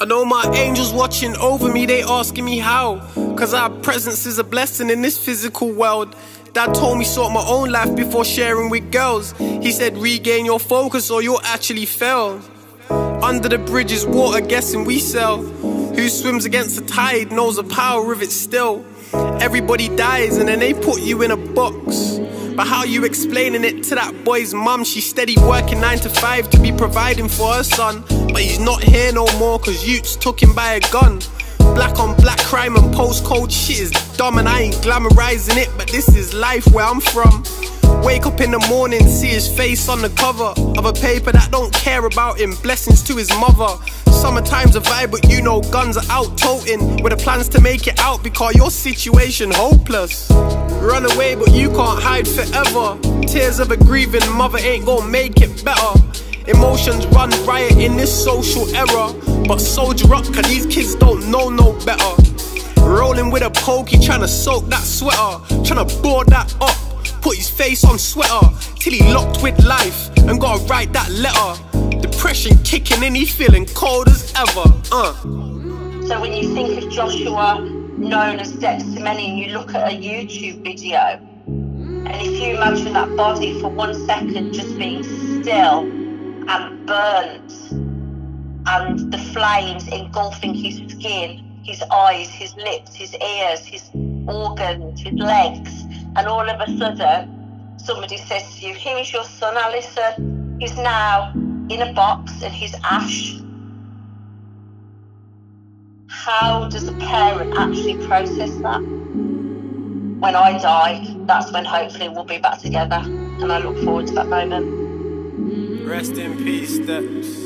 I know my angels watching over me, they asking me how. Cause our presence is a blessing in this physical world. Dad told me sort my own life before sharing with girls. He said regain your focus or you'll actually fail. Under the bridge is water, guessing we sell. Who swims against the tide knows the power of it still. Everybody dies and then they put you in a box. But how you explaining it to that boy's mum? She's steady working 9 to 5 to be providing for her son. But he's not here no more cause youths took him by a gun. Black on black crime and postcode shit is dumb. And I ain't glamorizing it, but this is life where I'm from. Wake up in the morning, see his face on the cover of a paper that don't care about him, blessings to his mother. Summertime's a vibe, but you know guns are out toting, with the plans to make it out because your situation hopeless. Run away but you can't hide forever. Tears of a grieving mother ain't gonna make it better. Emotions run riot in this social era, but soldier up cause these kids don't know no better. Rolling with a pokey, tryna soak that sweater, tryna board that up, put his face on sweater, till he locked with life and gotta write that letter. Depression kicking in, he feeling cold as ever. So when you think of Joshua, known as Dexameni, and you look at a YouTube video, and if you imagine that body for 1 second just being still and burnt, and the flames engulfing his skin, his eyes, his lips, his ears, his organs, his legs, and all of a sudden somebody says to you, "Here is your son, Alison. He's now in a box and he's ash." How does a parent actually process that? When I die, that's when hopefully we'll be back together, and I look forward to that moment. Rest in peace, Steps.